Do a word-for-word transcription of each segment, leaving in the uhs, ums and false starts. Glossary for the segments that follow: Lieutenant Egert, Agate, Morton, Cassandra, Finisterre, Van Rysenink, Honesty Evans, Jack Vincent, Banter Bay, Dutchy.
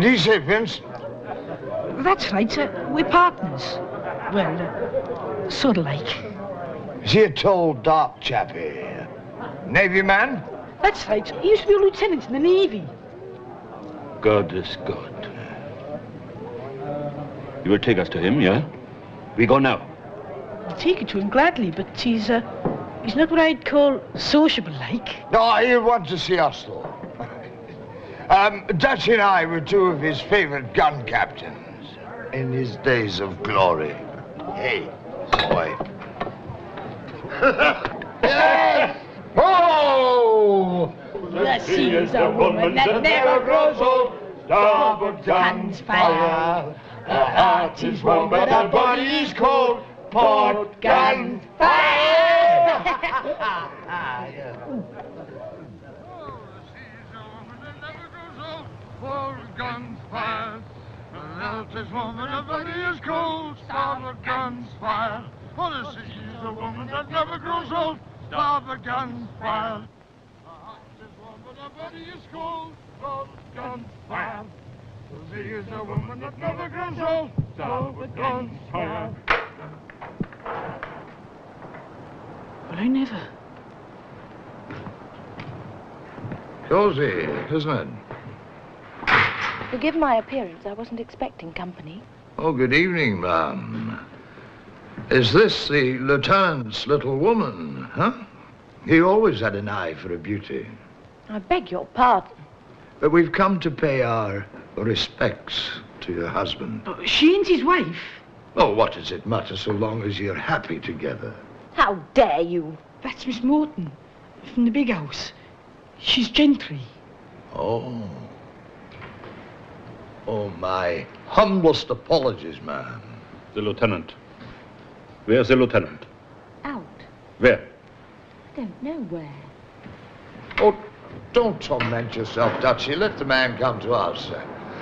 Did he say Vince? That's right, sir. We're partners. Well, uh, sort of like. Is he a tall, dark chappy? Navy man? That's right. He used to be a lieutenant in the Navy. God is good. You will take us to him, yeah? We go now. I'll take you to him gladly, but he's, uh, he's not what I'd call sociable-like. No, he'll want to see us, though. um, Dutchy and I were two of his favorite gun captains in his days of glory. Hey, boy. Yes! Oh! That she is a woman that never grows old. Starboard guns fire. Her heart is warm, but her body is cold. Port gun fire! Oh, she's a woman that never grows old. Port guns fire. Her heart is warm, but her body is cold. Starboard guns fire. Oh, she's a woman that never grows old. Starboard guns fire. Everybody is cold, cold gunfire. She is a woman that never grows old, cold with gunfire. Well, I never. Cozy, isn't it? Forgive my appearance, I wasn't expecting company. Oh, good evening, ma'am. Is this the lieutenant's little woman, huh? He always had an eye for a beauty. I beg your pardon. But we've come to pay our respects to your husband. Oh, she and his wife? Oh, what does it matter so long as you're happy together? How dare you? That's Miss Morton from the big house. She's gentry. Oh. Oh, my humblest apologies, ma'am. The lieutenant. Where's the lieutenant? Out. Where? I don't know where. Oh, don't torment yourself, Dutchy. Let the man come to us.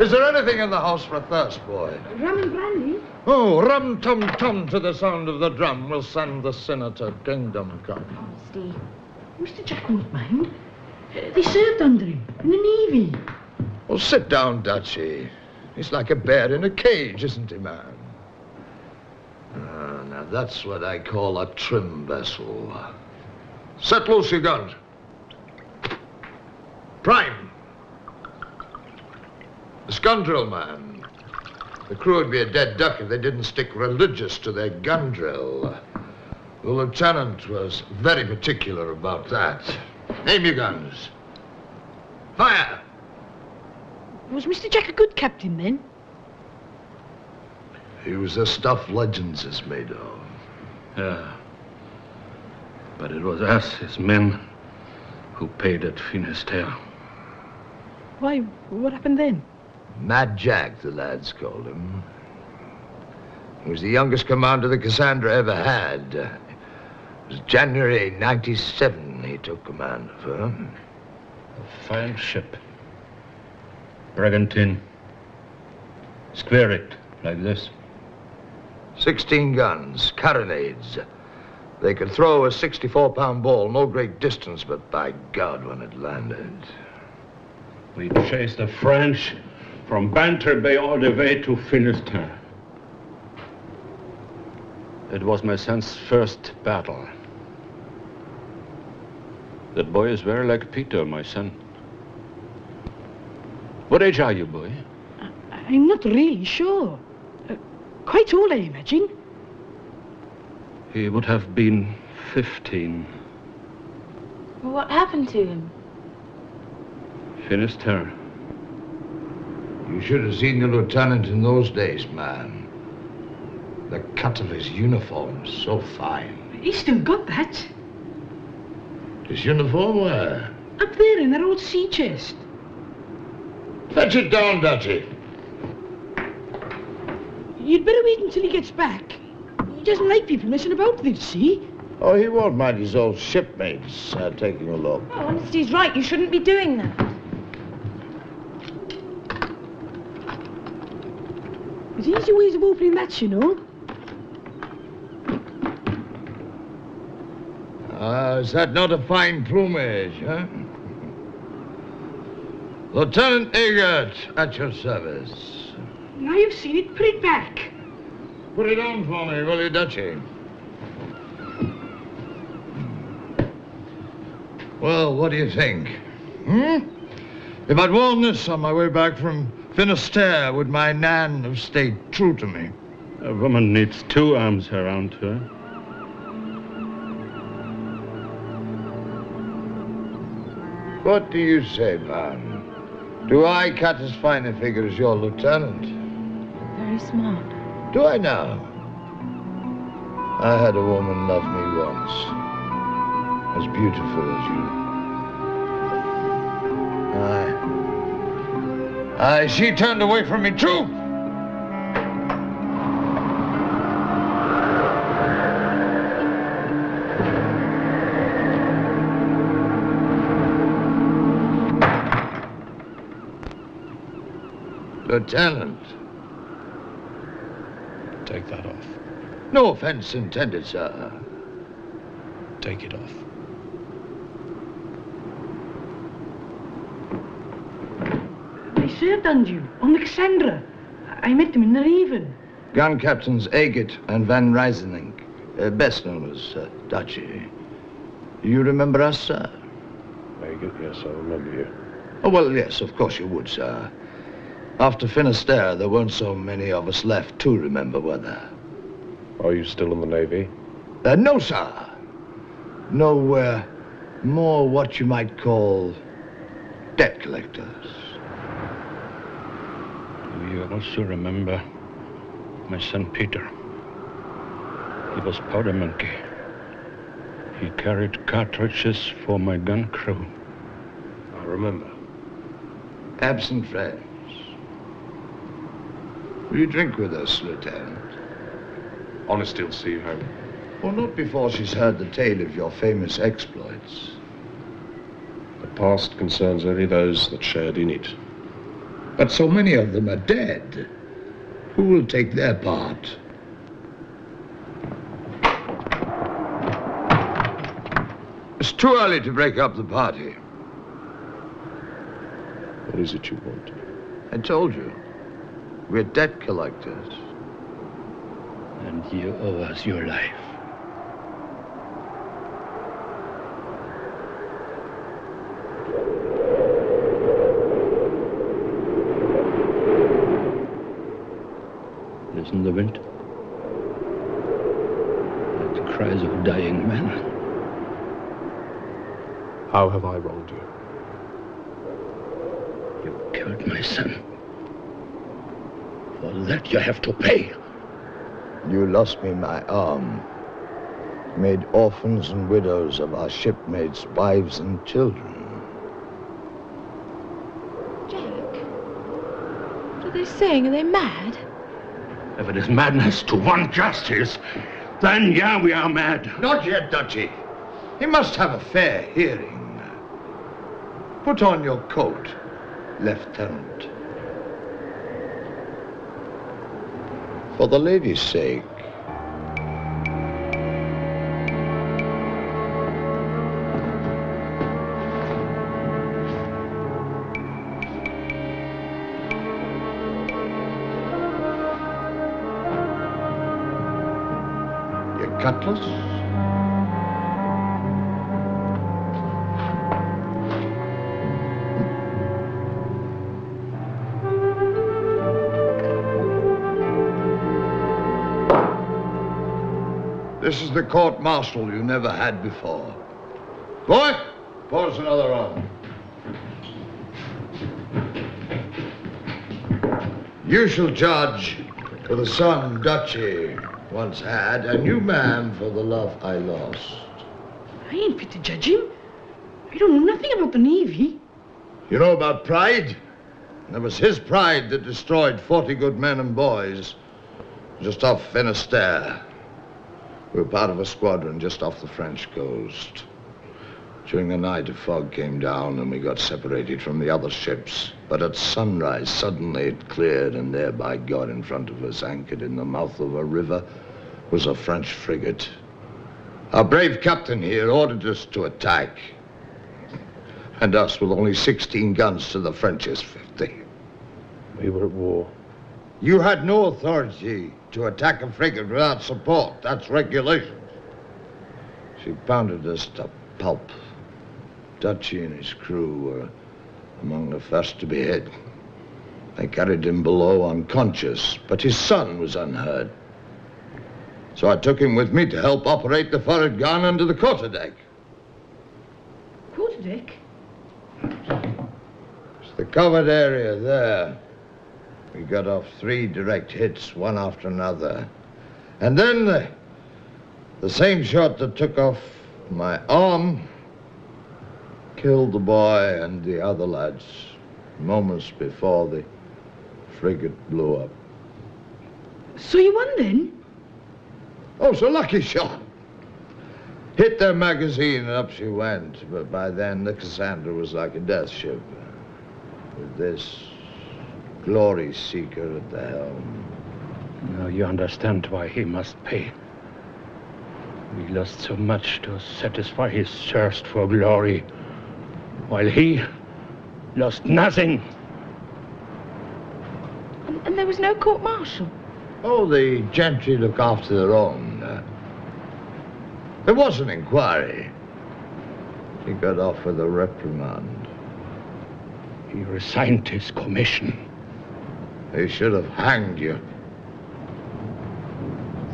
Is there anything in the house for a thirst, boy? Rum and brandy? Oh, rum tum tum to the sound of the drum. We'll send the sinner to kingdom come. Honesty. Mister Jack won't mind. Uh, they served under him in the Navy. Well, sit down, Dutchy. He's like a bear in a cage, isn't he, man? Uh, now, that's what I call a trim vessel. Set loose your guns. Prime. The scoundrel, man. The crew would be a dead duck if they didn't stick religious to their gun drill. The lieutenant was very particular about that. Aim your guns. Fire. Was Mister Jack a good captain then? He was the stuff legends is made of. Yeah. But it was us, his men, who paid at Finisterre. Why, what happened then? Mad Jack, the lads called him. He was the youngest commander the Cassandra ever had. It was January ninety-seven he took command of her. A fine ship. Brigantine. Square-rigged, like this. Sixteen guns, carronades. They could throw a sixty-four pound ball no great distance, but by God, when it landed. We chased the French from Banter Bay all the way to Finisterre. It was my son's first battle. That boy is very like Peter, my son. What age are you, boy? I, I'm not really sure. Uh, quite old, I imagine. He would have been fifteen. Well, what happened to him? Finisterre. You should have seen the lieutenant in those days, man. The cut of his uniform is so fine. He's still got that. His uniform where? Up there in that old sea chest. Fetch it down, Dutchy. You'd better wait until he gets back. He doesn't like people messing about with it, see? Oh, he won't mind his old shipmates uh, taking a look. Oh, Honesty's right. You shouldn't be doing that. There's easy ways of opening that, you know. Ah, uh, is that not a fine plumage, huh? Lieutenant Egert, at your service. Now you've seen it, put it back. Put it on for me, will you, Dutchy? Well, what do you think? Hmm? If I'd worn this on my way back from Finisterre, would my Nan have stayed true to me? A woman needs two arms around her. What do you say, Van? Do I cut as fine a figure as your lieutenant? Very smart. Do I now? I had a woman love me once, as beautiful as you. Aye. Aye, she turned away from me, too. Lieutenant. Take that off. No offense intended, sir. Take it off. I served under you, on the Cassandra. I met them in the Raven. Gun Captains Agate and Van Rysenink, uh, best known as uh, Dutchy. You remember us, sir? Agate, yes, I remember you. Oh, well, yes, of course you would, sir. After Finisterre, there weren't so many of us left to remember, were there? Are you still in the Navy? Uh, no, sir. No, uh, more what you might call debt collectors. Do you also remember my son Peter? He was powder monkey. He carried cartridges for my gun crew. I remember. Absent friend. Will you drink with us, Lieutenant? Honesty will see you home. Well, not before she's heard the tale of your famous exploits. The past concerns only those that shared in it. But so many of them are dead. Who will take their part? It's too early to break up the party. What is it you want? I told you. We're debt collectors. And you owe us your life. Listen, the wind. Like the cries of dying men. How have I wronged you? You killed my son. For that you have to pay. You lost me my arm. Made orphans and widows of our shipmates, wives and children. Jack, what are they saying? Are they mad? If it is madness to want justice, then yeah, we are mad. Not yet, Dutchy. He must have a fair hearing. Put on your coat, Lieutenant. For the lady's sake. Your cutlass? This is the court-martial you never had before. Boy, pour us another round. You shall judge for the son Dutchy once had, and you, ma'am, for the love I lost. I ain't fit to judge him. I don't know nothing about the Navy. You know about pride? And it was his pride that destroyed forty good men and boys just off Finisterre. We were part of a squadron just off the French coast. During the night, a fog came down and we got separated from the other ships. But at sunrise, suddenly it cleared, and there, by God, in front of us, anchored in the mouth of a river, was a French frigate. Our brave captain here ordered us to attack. and us with only sixteen guns to the French's fifty. We were at war. You had no authority to attack a frigate without support. That's regulations. She pounded us to pulp. Dutchy and his crew were among the first to be hit. They carried him below unconscious, but his son was unhurt. So I took him with me to help operate the forward gun under the quarterdeck. Quarterdeck? It's the covered area there. We got off three direct hits, one after another. And then the, the same shot that took off my arm killed the boy and the other lads moments before the frigate blew up. So you won then? Oh, it's a lucky shot. Hit their magazine and up she went. But by then, the Cassandra was like a death ship. With this glory seeker at the helm. Now you understand why he must pay. We lost so much to satisfy his thirst for glory, while he lost nothing. And, and there was no court-martial? Oh, the gentry look after their own. Uh, there was an inquiry. He got off with a reprimand. He resigned his commission. They should have hanged you.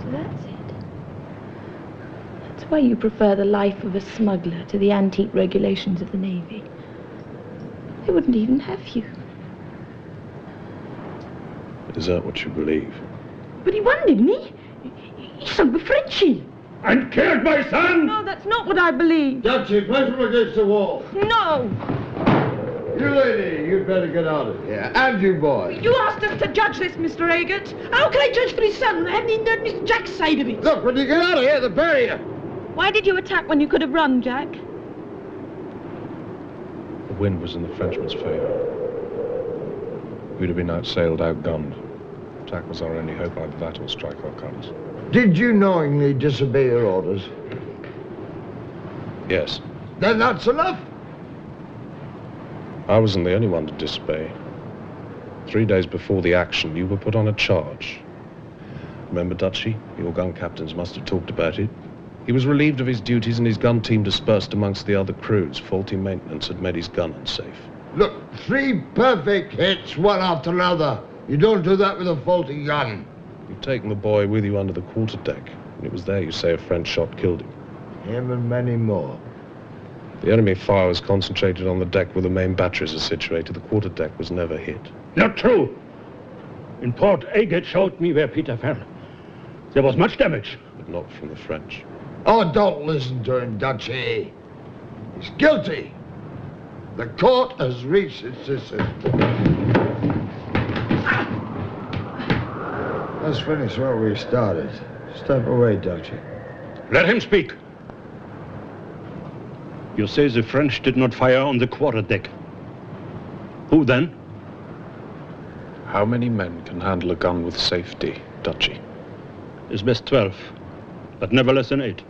So that's it. That's why you prefer the life of a smuggler to the antique regulations of the Navy. They wouldn't even have you. Is that what you believe? But he won, didn't he? He sunk the Frenchie. And killed my son! No, that's not what I believe. Dutchy, place him against the wall. No! You lady, you'd better get out of here. And you boy. You asked us to judge this, Mister Egert. How can I judge for his son? I haven't even heard Mister Jack's side of it. Look, when you get out of here, they'll bury you. Why did you attack when you could have run, Jack? The wind was in the Frenchman's favour. We'd have been outsailed, outgunned. Attack was our only hope. Either that or strike our colours. Did you knowingly disobey your orders? Yes. Then that's enough. I wasn't the only one to disobey. Three days before the action, you were put on a charge. Remember, Dutchy? Your gun captains must have talked about it. He was relieved of his duties and his gun team dispersed amongst the other crews. Faulty maintenance had made his gun unsafe. Look, three perfect hits, one after another. You don't do that with a faulty gun. You've taken the boy with you under the quarterdeck, and it was there you say a French shot killed him. Him and many more. The enemy fire was concentrated on the deck where the main batteries are situated. The quarterdeck was never hit. Not true. In port, Agate showed me where Peter fell. There was much damage. But not from the French. Oh, don't listen to him, Dutchy. He's guilty. The court has reached its decision. Let's finish where we started. Step away, Dutchy. Let him speak. You say the French did not fire on the quarterdeck. Who then? How many men can handle a gun with safety, Dutchy? It's best twelve, but never less than eight.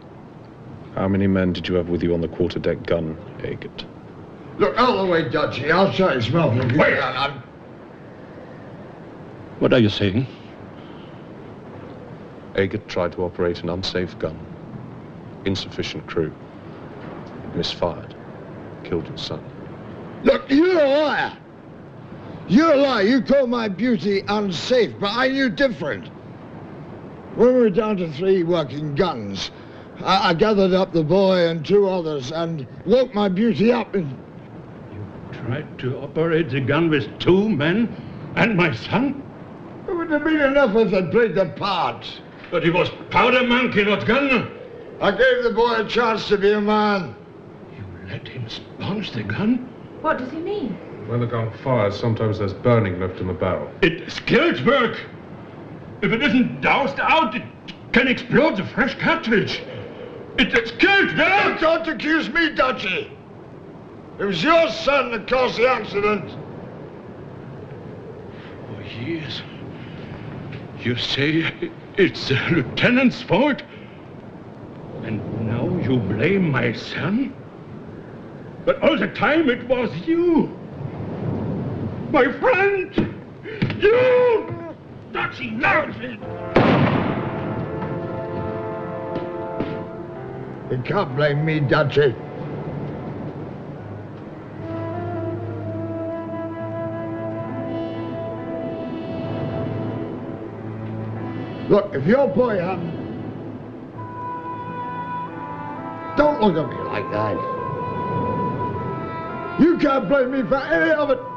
How many men did you have with you on the quarterdeck gun, Egert? Look, out of the way, Dutchy. I'll try and smell from wait! I'm... What are you saying? Egert tried to operate an unsafe gun. Insufficient crew. Misfired. Killed your son. Look, you're a liar. You're a liar. You call my beauty unsafe, but I knew different. When we were down to three working guns, I, I gathered up the boy and two others and woke my beauty up and... You tried to operate the gun with two men and my son? It wouldn't have been enough if I'd played the part. But he was powder monkey, not gunner. I gave the boy a chance to be a man. You let him sponge the gun? What does he mean? When the gun fires, sometimes there's burning left in the barrel. It's skilled work. If it isn't doused out, it can explode the fresh cartridge. It's skilled work! Don't accuse me, Dutchy. It was your son that caused the accident. For years, you say... It's the lieutenant's fault. And now you blame my son? But all the time it was you. My friend! You! Dutchy, now! You can't blame me, Dutchy. Look, if your boy hadn't... Don't look at me like that. You can't blame me for any of it.